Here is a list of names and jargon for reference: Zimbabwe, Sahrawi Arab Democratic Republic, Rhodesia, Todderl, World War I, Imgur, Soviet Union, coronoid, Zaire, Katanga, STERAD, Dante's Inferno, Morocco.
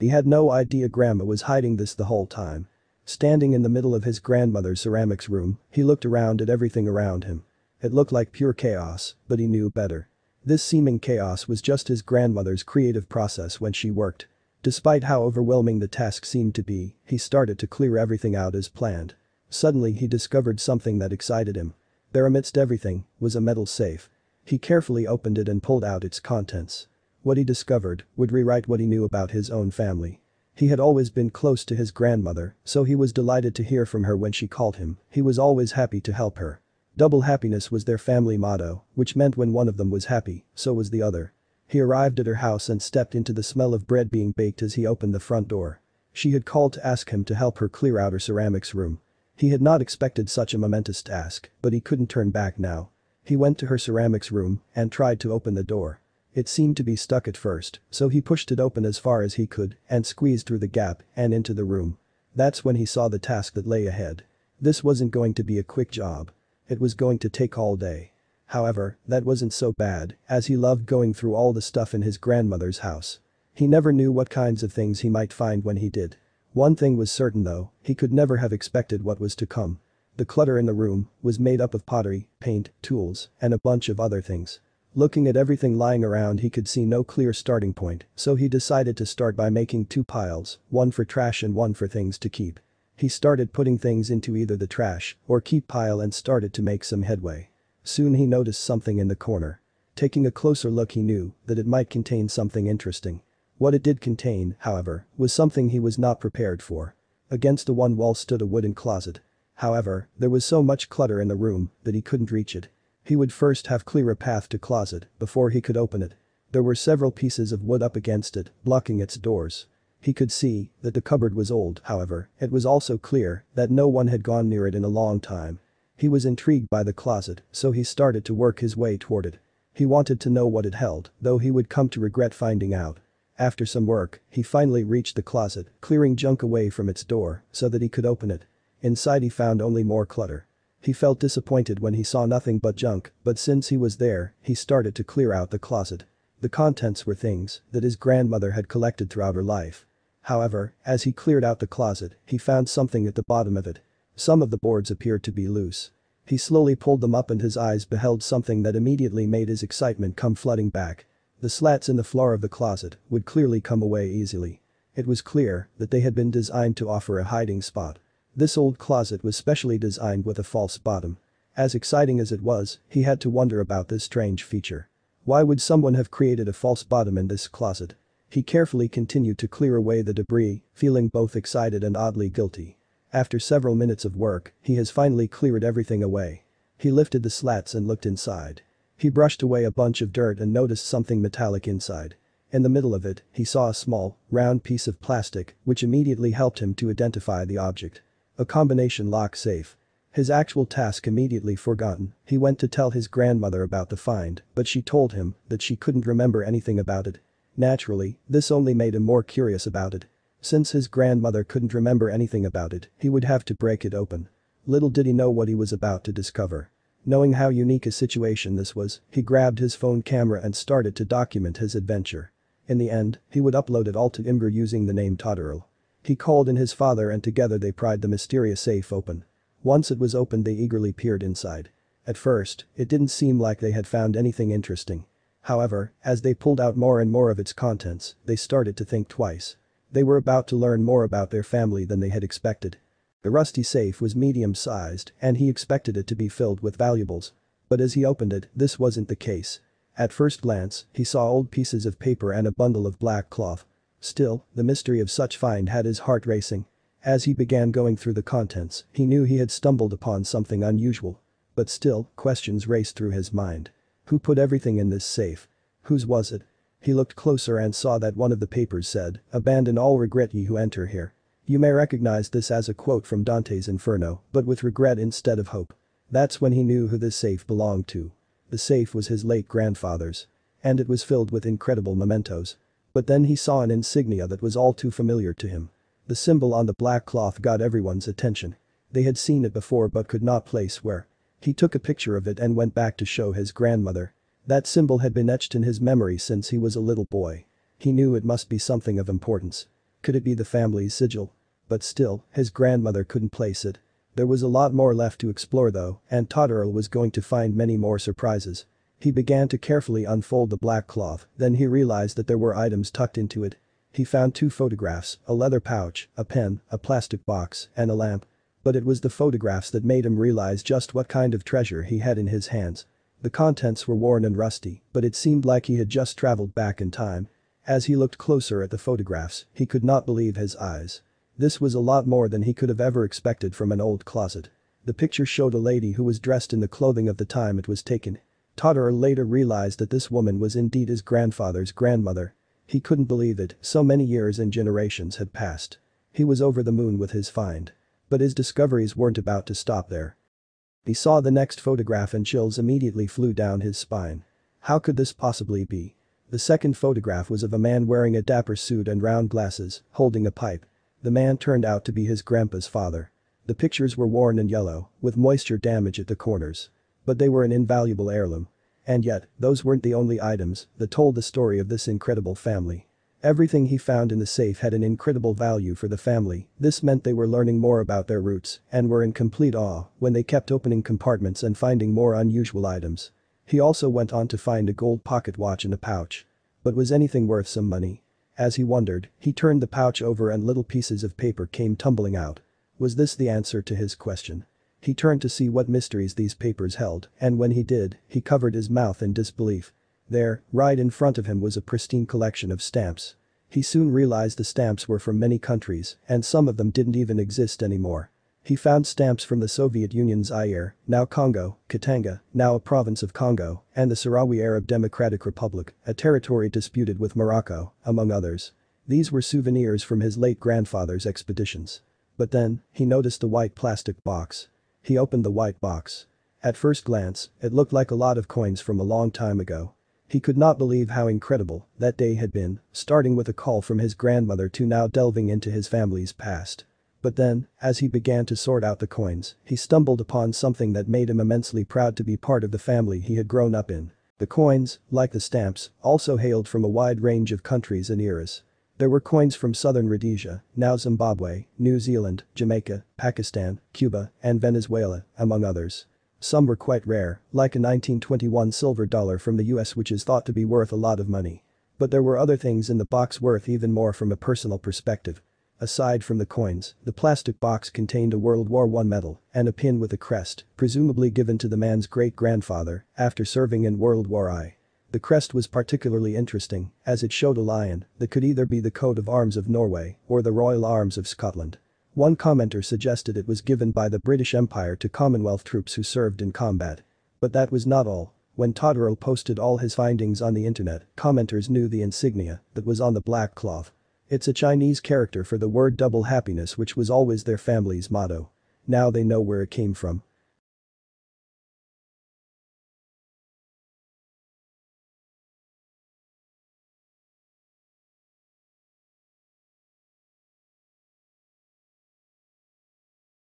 He had no idea Grandma was hiding this the whole time. Standing in the middle of his grandmother's ceramics room, he looked around at everything around him. It looked like pure chaos, but he knew better. This seeming chaos was just his grandmother's creative process when she worked. Despite how overwhelming the task seemed to be, he started to clear everything out as planned. Suddenly he discovered something that excited him. There amidst everything was a metal safe. He carefully opened it and pulled out its contents. What he discovered would rewrite what he knew about his own family. He had always been close to his grandmother, so he was delighted to hear from her when she called him. He was always happy to help her. Double happiness was their family motto, which meant when one of them was happy, so was the other. He arrived at her house and stepped into the smell of bread being baked as he opened the front door. She had called to ask him to help her clear out her ceramics room. He had not expected such a momentous task, but he couldn't turn back now. He went to her ceramics room and tried to open the door. It seemed to be stuck at first, so he pushed it open as far as he could and squeezed through the gap and into the room. That's when he saw the task that lay ahead. This wasn't going to be a quick job. It was going to take all day. However, that wasn't so bad, as he loved going through all the stuff in his grandmother's house. He never knew what kinds of things he might find when he did. One thing was certain though, he could never have expected what was to come. The clutter in the room was made up of pottery, paint, tools, and a bunch of other things. Looking at everything lying around, he could see no clear starting point, so he decided to start by making two piles, one for trash and one for things to keep. He started putting things into either the trash or keep pile and started to make some headway. Soon he noticed something in the corner. Taking a closer look, he knew that it might contain something interesting. What it did contain, however, was something he was not prepared for. Against the one wall stood a wooden closet. However, there was so much clutter in the room that he couldn't reach it. He would first have clear a path to closet before he could open it. There were several pieces of wood up against it, blocking its doors. He could see that the cupboard was old, however, it was also clear that no one had gone near it in a long time. He was intrigued by the closet, so he started to work his way toward it. He wanted to know what it held, though he would come to regret finding out. After some work, he finally reached the closet, clearing junk away from its door so that he could open it. Inside he found only more clutter. He felt disappointed when he saw nothing but junk, but since he was there, he started to clear out the closet. The contents were things that his grandmother had collected throughout her life. However, as he cleared out the closet, he found something at the bottom of it. Some of the boards appeared to be loose. He slowly pulled them up and his eyes beheld something that immediately made his excitement come flooding back. The slats in the floor of the closet would clearly come away easily. It was clear that they had been designed to offer a hiding spot. This old closet was specially designed with a false bottom. As exciting as it was, he had to wonder about this strange feature. Why would someone have created a false bottom in this closet? He carefully continued to clear away the debris, feeling both excited and oddly guilty. After several minutes of work, he has finally cleared everything away. He lifted the slats and looked inside. He brushed away a bunch of dirt and noticed something metallic inside. In the middle of it, he saw a small, round piece of plastic, which immediately helped him to identify the object. A combination lock safe. His actual task immediately forgotten, he went to tell his grandmother about the find, but she told him that she couldn't remember anything about it. Naturally, this only made him more curious about it. Since his grandmother couldn't remember anything about it, he would have to break it open. Little did he know what he was about to discover. Knowing how unique a situation this was, he grabbed his phone camera and started to document his adventure. In the end, he would upload it all to Imgur using the name Todderl. He called in his father and together they pried the mysterious safe open. Once it was opened, they eagerly peered inside. At first, it didn't seem like they had found anything interesting. However, as they pulled out more and more of its contents, they started to think twice. They were about to learn more about their family than they had expected. The rusty safe was medium-sized and he expected it to be filled with valuables. But as he opened it, this wasn't the case. At first glance, he saw old pieces of paper and a bundle of black cloth. Still, the mystery of such find had his heart racing. As he began going through the contents, he knew he had stumbled upon something unusual. But still, questions raced through his mind. Who put everything in this safe? Whose was it? He looked closer and saw that one of the papers said, "Abandon all regret ye who enter here." You may recognize this as a quote from Dante's Inferno, but with regret instead of hope. That's when he knew who this safe belonged to. The safe was his late grandfather's. And it was filled with incredible mementos. But then he saw an insignia that was all too familiar to him. The symbol on the black cloth got everyone's attention. They had seen it before but could not place where. He took a picture of it and went back to show his grandmother. That symbol had been etched in his memory since he was a little boy. He knew it must be something of importance. Could it be the family's sigil? But still, his grandmother couldn't place it. There was a lot more left to explore though, and Todderl was going to find many more surprises. He began to carefully unfold the black cloth, then he realized that there were items tucked into it. He found 2 photographs, a leather pouch, a pen, a plastic box, and a lamp. But it was the photographs that made him realize just what kind of treasure he had in his hands. The contents were worn and rusty, but it seemed like he had just traveled back in time. As he looked closer at the photographs, he could not believe his eyes. This was a lot more than he could have ever expected from an old closet. The picture showed a lady who was dressed in the clothing of the time it was taken. Todderl later realized that this woman was indeed his grandfather's grandmother. He couldn't believe it, so many years and generations had passed. He was over the moon with his find. But his discoveries weren't about to stop there. He saw the next photograph and chills immediately flew down his spine. How could this possibly be? The second photograph was of a man wearing a dapper suit and round glasses, holding a pipe. The man turned out to be his grandpa's father. The pictures were worn and yellow, with moisture damage at the corners. But they were an invaluable heirloom. And yet, those weren't the only items that told the story of this incredible family. Everything he found in the safe had an incredible value for the family. This meant they were learning more about their roots and were in complete awe when they kept opening compartments and finding more unusual items. He also went on to find a gold pocket watch in a pouch. But was anything worth some money? As he wondered, he turned the pouch over and little pieces of paper came tumbling out. Was this the answer to his question? He turned to see what mysteries these papers held, and when he did, he covered his mouth in disbelief. There, right in front of him was a pristine collection of stamps. He soon realized the stamps were from many countries, and some of them didn't even exist anymore. He found stamps from the Soviet Union's Zaire, now Congo, Katanga, now a province of Congo, and the Sahrawi Arab Democratic Republic, a territory disputed with Morocco, among others. These were souvenirs from his late grandfather's expeditions. But then, he noticed the white plastic box. He opened the white box. At first glance, it looked like a lot of coins from a long time ago. He could not believe how incredible that day had been, starting with a call from his grandmother to now delving into his family's past. But then, as he began to sort out the coins, he stumbled upon something that made him immensely proud to be part of the family he had grown up in. The coins, like the stamps, also hailed from a wide range of countries and eras. There were coins from southern Rhodesia, now Zimbabwe, New Zealand, Jamaica, Pakistan, Cuba, and Venezuela, among others. Some were quite rare, like a 1921 silver dollar from the US which is thought to be worth a lot of money. But there were other things in the box worth even more from a personal perspective. Aside from the coins, the plastic box contained a World War I medal and a pin with a crest, presumably given to the man's great-grandfather after serving in World War I. The crest was particularly interesting, as it showed a lion that could either be the coat of arms of Norway or the Royal Arms of Scotland. One commenter suggested it was given by the British Empire to Commonwealth troops who served in combat. But that was not all. When Todderl posted all his findings on the internet, commenters knew the insignia that was on the black cloth. It's a Chinese character for the word double happiness which was always their family's motto. Now they know where it came from.